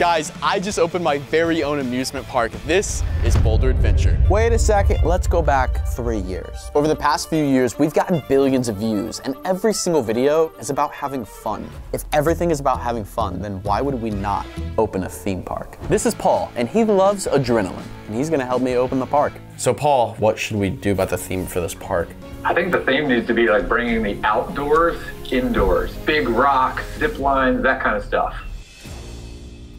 Guys, I just opened my very own amusement park. This is Boulder Adventure. Wait a second, let's go back 3 years. Over the past few years, we've gotten billions of views, and every single video is about having fun. If everything is about having fun, then why would we not open a theme park? This is Paul, and he loves adrenaline, and he's gonna help me open the park. So Paul, what should we do about the theme for this park? I think the theme needs to be like bringing the outdoors indoors. Big rocks, zip lines, that kind of stuff.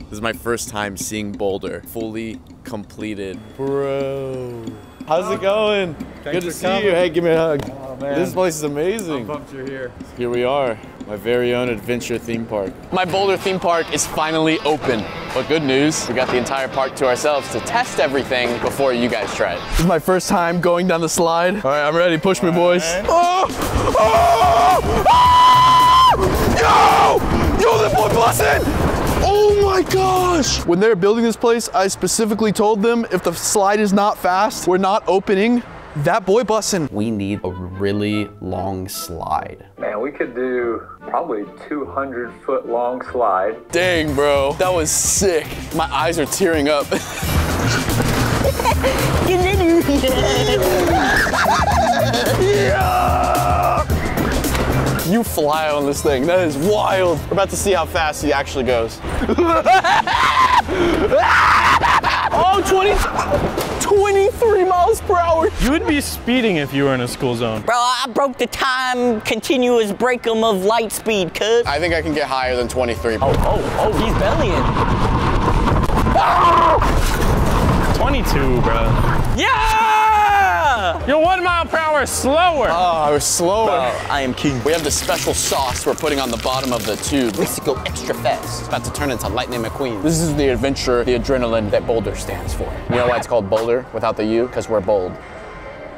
This is my first time seeing Boulder fully completed. Bro, how's it going? Good to see you. Hey, give me a hug. Oh, man. This place is amazing. I'm pumped you're here. Here we are, my very own adventure theme park. My Boulder theme park is finally open. But good news, we got the entire park to ourselves to test everything before you guys try it. This is my first time going down the slide. All right, I'm ready. Push me, boys. Right. Oh! Oh! Oh! Yo! Yo, that boy busted! Oh my gosh! When they're building this place, I specifically told them if the slide is not fast, we're not opening. That boy bussin'. We need a really long slide. Man, we could do probably 200-foot long slide. Dang, bro, that was sick. My eyes are tearing up. You fly on this thing, that is wild. We're about to see how fast he actually goes. Oh, 23 miles per hour. You would be speeding if you were in a school zone. Bro, I broke the time, continuous break-em of light speed, cuz. I think I can get higher than 23. Oh, he's bellying. Ah! 22, bro. Yeah! You're 1 mile per hour slower. Oh, I was slower. Bro, I am king. We have this special sauce we're putting on the bottom of the tube. This to go extra fast. It's about to turn into Lightning McQueen. This is the adventure, the adrenaline that Boulder stands for. You know why it's called Boulder without the U? Because we're bold.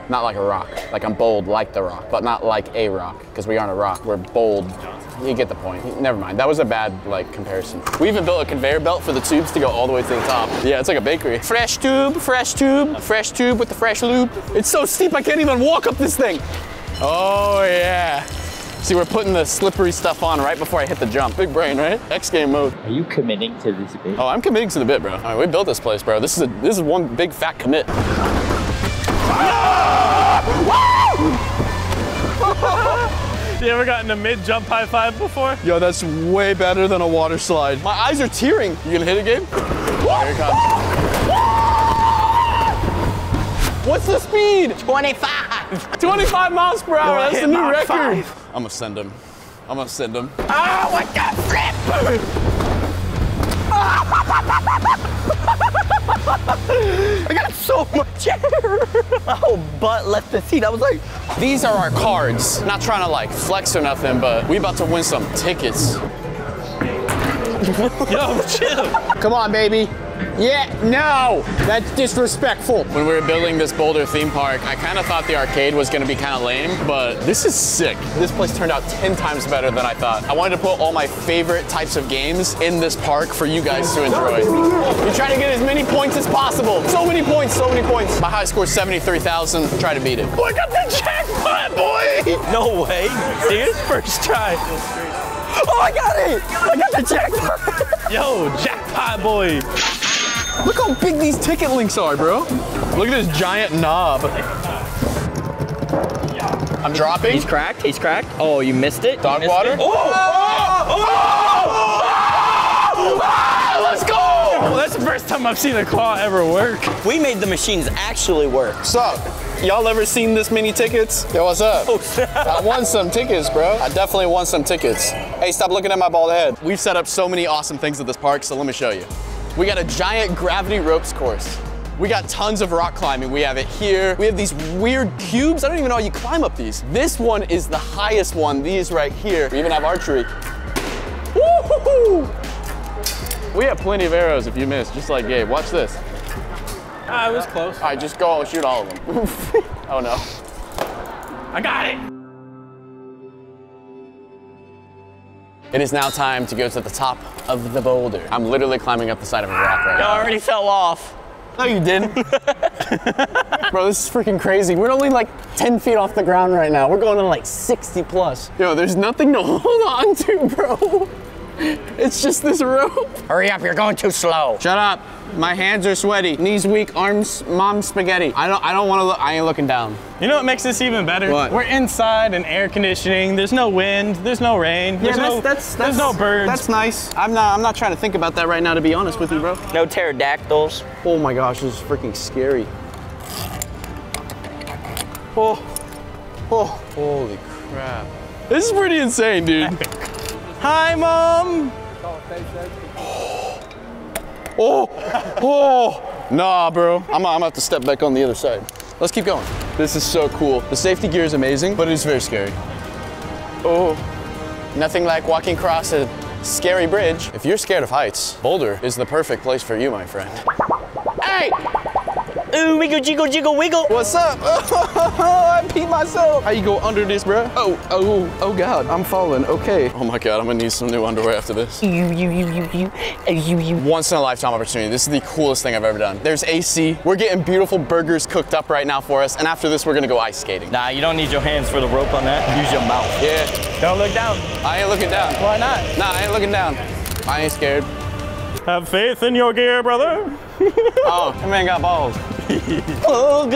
Not like a rock. Like I'm bold like the rock, but not like a rock, because we aren't a rock. We're bold. You get the point. Never mind. That was a bad comparison. We even built a conveyor belt for the tubes to go all the way to the top. Yeah, it's like a bakery. Fresh tube, fresh tube, fresh tube with the fresh loop. It's so steep I can't even walk up this thing. Oh yeah. See, we're putting the slippery stuff on right before I hit the jump. Big brain, right? X game mode. Are you committing to this bit? Oh, I'm committing to the bit, bro. All right, we built this place, bro. This is one big fat commit. You ever gotten a mid-jump high five before? Yo, that's way better than a water slide. My eyes are tearing. You gonna hit it, Gabe? Here it comes. What's the speed? 25. 25 miles per hour. That's the new record. I'm gonna send him. I'm gonna send him. Oh, I got flipped. I got so much air. My whole butt left the seat. I was like, these are our cards. Not trying to flex or nothing, but we about to win some tickets. Yo, chill. Come on, baby. Yeah, no, that's disrespectful. When we were building this Boulder theme park, I kind of thought the arcade was gonna be kind of lame, but this is sick. This place turned out 10 times better than I thought. I wanted to put all my favorite types of games in this park for you guys to enjoy. You try to get as many points as possible. So many points, so many points. My high score is 73,000, try to beat it. Look at the jackpot, boy! No way, dude, first try. Oh, I got it! I got the jackpot! Yo, jackpot, boy! Look how big these ticket links are, bro. Look at this giant knob. I'm dropping. He's cracked, he's cracked. Oh, you missed it. Dog water. Oh! Oh! Oh! Let's go! Well, that's the first time I've seen a claw ever work. We made the machines actually work. So, y'all ever seen this many tickets? Yo, what's up? I won some tickets, bro. I definitely won some tickets. Hey, stop looking at my bald head. We've set up so many awesome things at this park, so let me show you. We got a giant gravity ropes course. We got tons of rock climbing. We have it here. We have these weird cubes. I don't even know how you climb up these. This one is the highest one. These right here. We even have archery. Woo-hoo-hoo! We have plenty of arrows if you miss, just like Gabe. Watch this. I was close. All right, just go and shoot all of them. Oh no. I got it. It is now time to go to the top of the boulder. I'm literally climbing up the side of a rock right now. I already fell off. No, you didn't. Bro, this is freaking crazy. We're only 10 feet off the ground right now. We're going to 60 plus. Yo, there's nothing to hold on to, bro. It's just this rope. Hurry up, you're going too slow. Shut up. My hands are sweaty, knees weak, arms mom spaghetti. I don't want to look. I ain't looking down. You know what makes this even better? What? We're inside and air conditioning. There's no wind. There's no rain. There's there's no birds. That's nice. I'm not trying to think about that right now, to be honest with you, bro. No pterodactyls. Oh my gosh, this is freaking scary. Oh, oh, holy crap! This is pretty insane, dude. Hi, mom. Oh, oh, nah, bro. I'm gonna have to step back on the other side. Let's keep going. This is so cool. The safety gear is amazing, but it is very scary. Oh, nothing like walking across a scary bridge. If you're scared of heights, Boulder is the perfect place for you, my friend. Hey! Ooh, wiggle, jiggle, jiggle, wiggle. What's up? I peed myself. How you go under this, bro? Oh, God, I'm falling, okay. Oh my God, I'm gonna need some new underwear after this. Once in a lifetime opportunity. This is the coolest thing I've ever done. There's AC. We're getting beautiful burgers cooked up right now for us. And after this, we're gonna go ice skating. Nah, you don't need your hands for the rope on that. Use your mouth. Yeah. Don't look down. I ain't looking down. Why not? Nah, I ain't looking down. I ain't scared. Have faith in your gear, brother. Oh, that man got balls. Oh,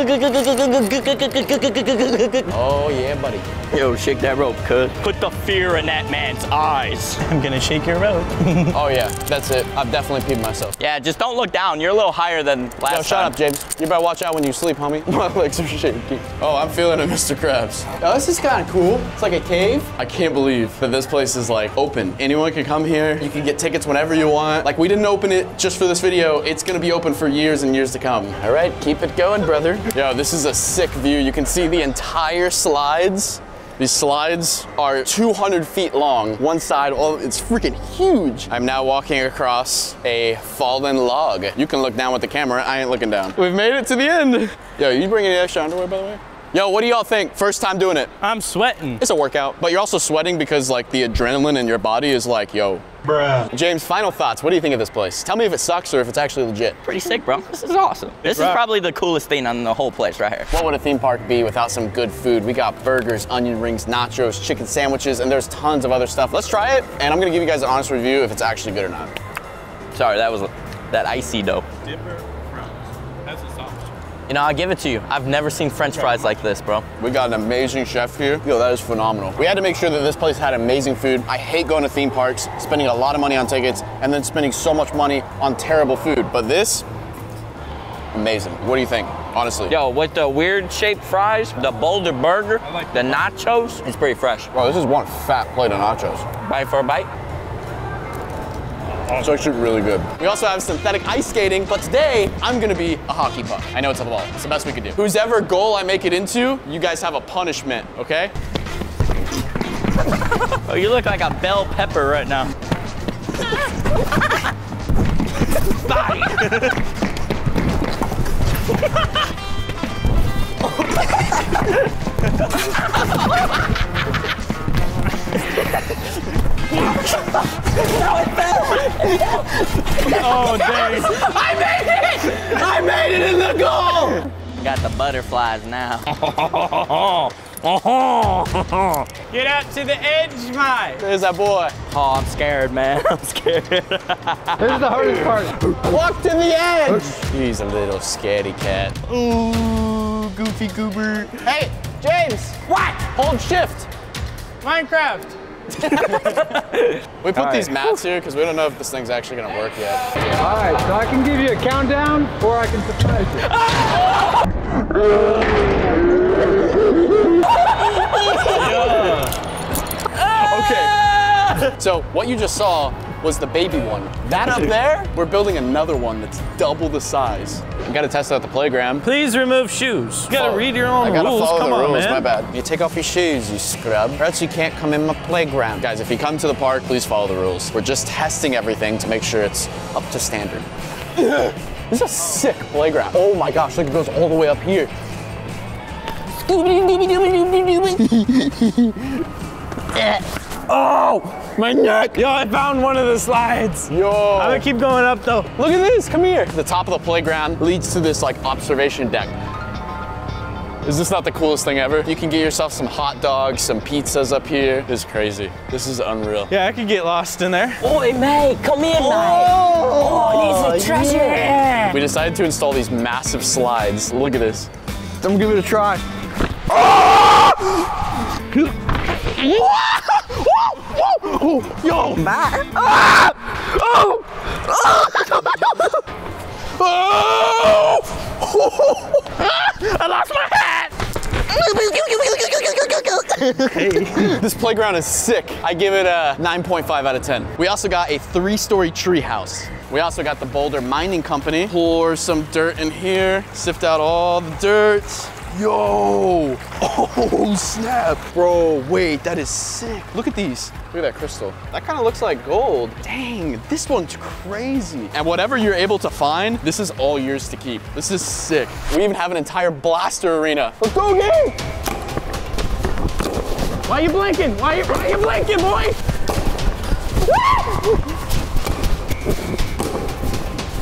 oh yeah, buddy. Yo, shake that rope, cuz. Put the fear in that man's eyes. I'm gonna shake your rope. Oh yeah, that's it. I've definitely peed myself. Yeah, just don't look down. You're a little higher than last time. Yo, shut up, James. You better watch out when you sleep, homie. My legs are shaky. Oh, I'm feeling it, Mr. Krabs. Oh, this is kind of cool. It's like a cave. I can't believe that this place is like open. Anyone can come here. You can get tickets whenever you want. Like, we didn't open it just for this video. It's gonna be open for years and years to come. All right. Keep it going, brother. Yo, this is a sick view. You can see the entire slides. These slides are 200 feet long. One side, oh, it's freaking huge. I'm now walking across a fallen log. You can look down with the camera. I ain't looking down. We've made it to the end. Yo, you bring any extra underwear, by the way? Yo, what do y'all think? First time doing it. I'm sweating. It's a workout, but you're also sweating because like the adrenaline in your body is like, yo. Bruh. James, final thoughts. What do you think of this place? Tell me if it sucks or if it's actually legit. Pretty sick, bro. This is awesome. This is probably the coolest thing on the whole place right here. What would a theme park be without some good food? We got burgers, onion rings, nachos, chicken sandwiches, and there's tons of other stuff. Let's try it, and I'm gonna give you guys an honest review if it's actually good or not. Sorry, that was that icy dough. Dipper fries. That's a sausage. You know, I'll give it to you. I've never seen French fries like this, bro. We got an amazing chef here. Yo, that is phenomenal. We had to make sure that this place had amazing food. I hate going to theme parks, spending a lot of money on tickets, and then spending so much money on terrible food. But this, amazing. What do you think, honestly? Yo, with the weird shaped fries, the Boulder burger, the nachos, it's pretty fresh. Bro, this is one fat plate of nachos. Bite for a bite. It's actually really good. We also have synthetic ice skating, but today I'm gonna be a hockey puck. I know it's a ball. It's the best we could do. Whoever goal I make it into, you guys have a punishment, okay? Oh, you look like a bell pepper right now. Bye. No, it fell! It fell. Oh, dang. I made it! I made it in the goal! Got the butterflies now. Get out to the edge, Mike. There's that boy. Oh, I'm scared, man. I'm scared. This is the hardest part. Walk to the edge. He's a little scaredy cat. Ooh, goofy goober. Hey, James. What? Hold shift. Minecraft. We put these mats here because we don't know if this thing's actually gonna work yet. All right, so I can give you a countdown or I can surprise you. Yeah. Okay, so what you just saw was the baby one. That up there, we're building another one that's double the size. We gotta test out the playground. Please remove shoes. You gotta read your own rules. I gotta follow the rules, man. My bad. You take off your shoes, you scrub. Or else you can't come in my playground. Guys, if you come to the park, please follow the rules. We're just testing everything to make sure it's up to standard. This is a sick playground. Oh my gosh, look, it goes all the way up here. Oh! My neck. Yo, I found one of the slides. Yo. I'm gonna keep going up though. Look at this, come here. The top of the playground leads to this like observation deck. Is this not the coolest thing ever? You can get yourself some hot dogs, some pizzas up here. It's crazy. This is unreal. Yeah, I could get lost in there. Oi, mate, come here, mate. Oh, these are treasure. Yeah. We decided to install these massive slides. Look at this. I'm gonna give it a try. Oh! Whoa, yo, Matt. Ah! Oh! Oh! Oh! I lost my hat. Hey. This playground is sick. I give it a 9.5 out of 10. We also got a 3-story tree house. We also got the Boulder Mining Company. Pour some dirt in here. Sift out all the dirt. Yo! Oh, snap! Bro, wait, that is sick. Look at these. Look at that crystal. That kind of looks like gold. Dang, this one's crazy. And whatever you're able to find, this is all yours to keep. This is sick. We even have an entire blaster arena. Let's go, gang! Why are you blinking? Why are you blinking, boy? Woo!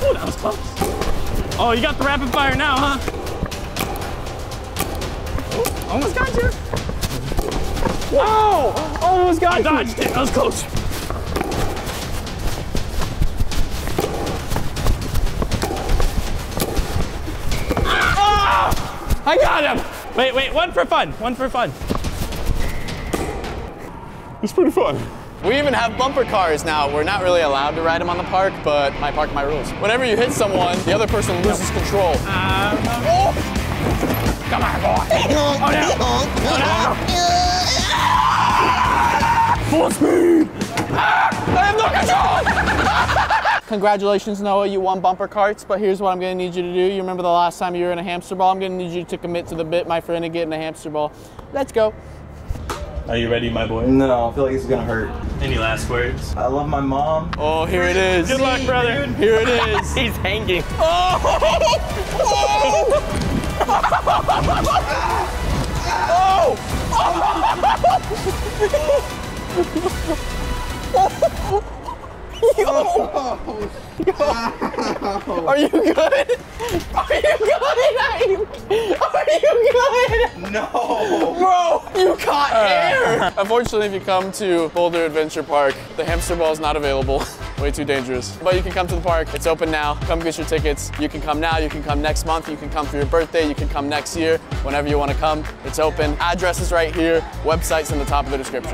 Ooh, that was close. Oh, you got the rapid fire now, huh? Almost got you. Whoa! Oh, almost got you. I dodged it. That was close. Ah! I got him. Wait, one for fun. One for fun. It's pretty fun. We even have bumper cars now. We're not really allowed to ride them on the park, but my park, my rules. Whenever you hit someone, the other person loses control. Oh! Come on, boy. Oh, no. Oh, no. Full speed. I have no control. Congratulations, Noah. You won bumper carts, but here's what I'm going to need you to do. You remember the last time you were in a hamster ball? I'm going to need you to commit to the bit, my friend, and get in a hamster ball. Let's go. Are you ready, my boy? No, I feel like it's going to hurt. Any last words? I love my mom. Oh, here it is. Good luck, brother. Dude. Here it is. He's hanging. Oh! Oh. Oh! Oh! Yo! Yo! Are you good? Are you good? Are you good? No! Bro, you caught air! Unfortunately, if you come to Boulder Adventure Park, the hamster ball is not available. Way too dangerous. But you can come to the park. It's open now. Come get your tickets. You can come now. You can come next month. You can come for your birthday. You can come next year. Whenever you want to come, it's open. Address is right here. Website's in the top of the description.